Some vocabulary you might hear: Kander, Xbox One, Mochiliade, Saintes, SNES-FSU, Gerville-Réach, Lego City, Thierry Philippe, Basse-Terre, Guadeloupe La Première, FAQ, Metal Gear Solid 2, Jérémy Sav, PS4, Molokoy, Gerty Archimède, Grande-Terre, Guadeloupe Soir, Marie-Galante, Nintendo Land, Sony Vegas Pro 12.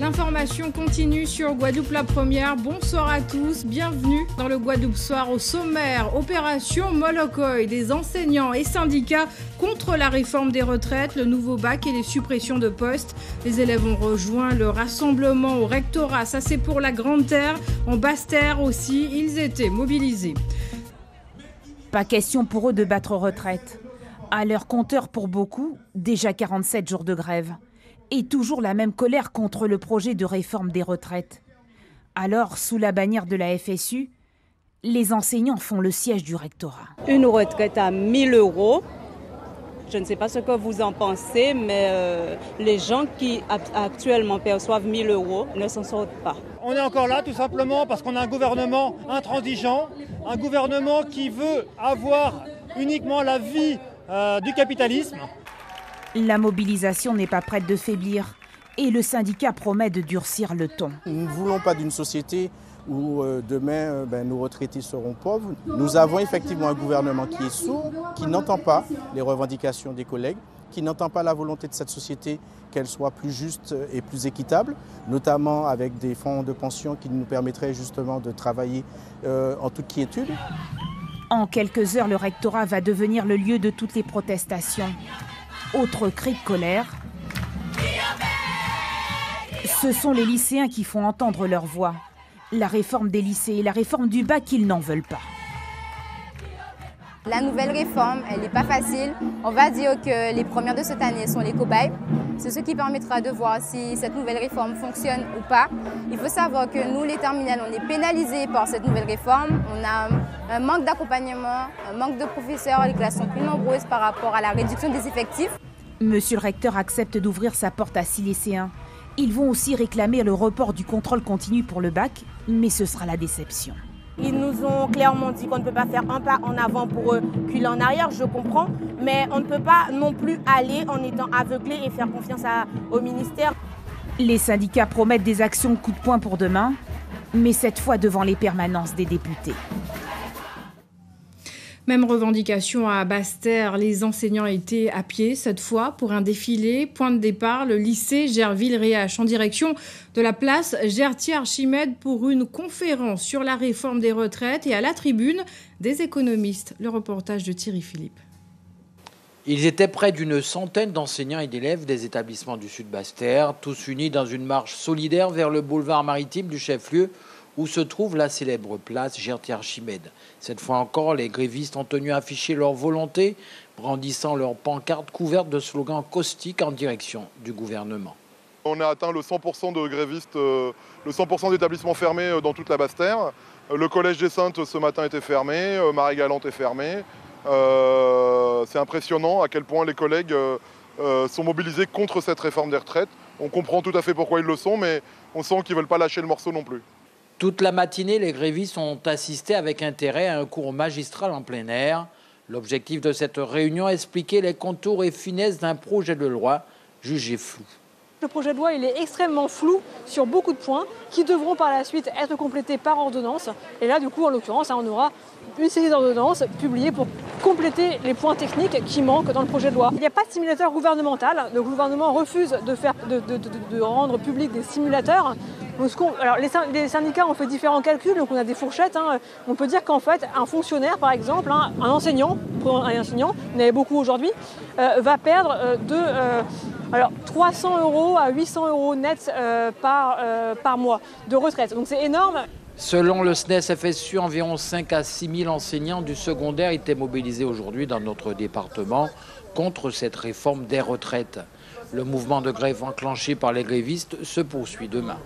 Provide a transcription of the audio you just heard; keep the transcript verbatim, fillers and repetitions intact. L'information continue sur Guadeloupe La Première. Bonsoir à tous, bienvenue dans le Guadeloupe Soir. Au sommaire, opération Molokoy, des enseignants et syndicats contre la réforme des retraites, le nouveau bac et les suppressions de postes. Les élèves ont rejoint le rassemblement au rectorat, ça c'est pour la Grande-Terre. En Basse-Terre aussi, ils étaient mobilisés. Pas question pour eux de battre retraite. À leur compteur pour beaucoup, déjà quarante-sept jours de grève. Et toujours la même colère contre le projet de réforme des retraites. Alors, sous la bannière de la F S U, les enseignants font le siège du rectorat. Une retraite à mille euros, je ne sais pas ce que vous en pensez, mais euh, les gens qui actuellement perçoivent mille euros ne s'en sortent pas. On est encore là tout simplement parce qu'on a un gouvernement intransigeant, un gouvernement qui veut avoir uniquement la vie euh, du capitalisme. La mobilisation n'est pas prête de faiblir et le syndicat promet de durcir le ton. Nous ne voulons pas d'une société où euh, demain euh, ben, nos retraités seront pauvres. Nous avons effectivement un gouvernement qui est sourd, qui n'entend pas les revendications des collègues, qui n'entend pas la volonté de cette société qu'elle soit plus juste et plus équitable, notamment avec des fonds de pension qui nous permettraient justement de travailler euh, en toute quiétude. En quelques heures, le rectorat va devenir le lieu de toutes les protestations. Autre cri de colère, ce sont les lycéens qui font entendre leur voix. La réforme des lycées et la réforme du bac, ils n'en veulent pas. La nouvelle réforme, elle n'est pas facile. On va dire que les premières de cette année sont les cobayes. C'est ce qui permettra de voir si cette nouvelle réforme fonctionne ou pas. Il faut savoir que nous, les terminales, on est pénalisés par cette nouvelle réforme. On a un manque d'accompagnement, un manque de professeurs. Les classes sont plus nombreuses par rapport à la réduction des effectifs. Monsieur le recteur accepte d'ouvrir sa porte à six lycéens. Ils vont aussi réclamer le report du contrôle continu pour le bac, mais ce sera la déception. Ils nous ont clairement dit qu'on ne peut pas faire un pas en avant pour eux qu'une en arrière, je comprends, mais on ne peut pas non plus aller en étant aveuglé et faire confiance à, au ministère. Les syndicats promettent des actions coup de poing pour demain, mais cette fois devant les permanences des députés. Même revendication à Basse-Terre, les enseignants étaient à pied cette fois pour un défilé. Point de départ, le lycée Gerville-Réach en direction de la place Gerty Archimède pour une conférence sur la réforme des retraites et à la tribune des économistes. Le reportage de Thierry Philippe. Ils étaient près d'une centaine d'enseignants et d'élèves des établissements du sud Basse-Terre, tous unis dans une marche solidaire vers le boulevard maritime du chef-lieu, où se trouve la célèbre place Gerty Archimède. Cette fois encore, les grévistes ont tenu à afficher leur volonté, brandissant leurs pancartes couvertes de slogans caustiques en direction du gouvernement. On a atteint le cent pour cent de grévistes, le cent pour cent d'établissements fermés dans toute la Basse-Terre. Le collège des Saintes ce matin était fermé, Marie-Galante est fermée. Euh, C'est impressionnant à quel point les collègues euh, sont mobilisés contre cette réforme des retraites. On comprend tout à fait pourquoi ils le sont, mais on sent qu'ils ne veulent pas lâcher le morceau non plus. Toute la matinée, les grévistes ont assisté avec intérêt à un cours magistral en plein air. L'objectif de cette réunion, expliquer les contours et finesses d'un projet de loi jugé flou. Le projet de loi, il est extrêmement flou sur beaucoup de points qui devront par la suite être complétés par ordonnance. Et là, du coup, en l'occurrence, on aura une série d'ordonnances publiées pour compléter les points techniques qui manquent dans le projet de loi. Il n'y a pas de simulateur gouvernemental. Le gouvernement refuse de, faire, de, de, de, de rendre public des simulateurs. Alors, les syndicats ont fait différents calculs, donc on a des fourchettes. Hein. On peut dire qu'en fait, un fonctionnaire, par exemple, hein, un enseignant, un enseignant, il y en avait beaucoup aujourd'hui, euh, va perdre euh, de euh, alors, trois cents euros à huit cents euros net euh, par, euh, par mois de retraite. Donc c'est énorme. Selon le S N E S F S U, environ cinq à six mille enseignants du secondaire étaient mobilisés aujourd'hui dans notre département contre cette réforme des retraites. Le mouvement de grève enclenché par les grévistes se poursuit demain.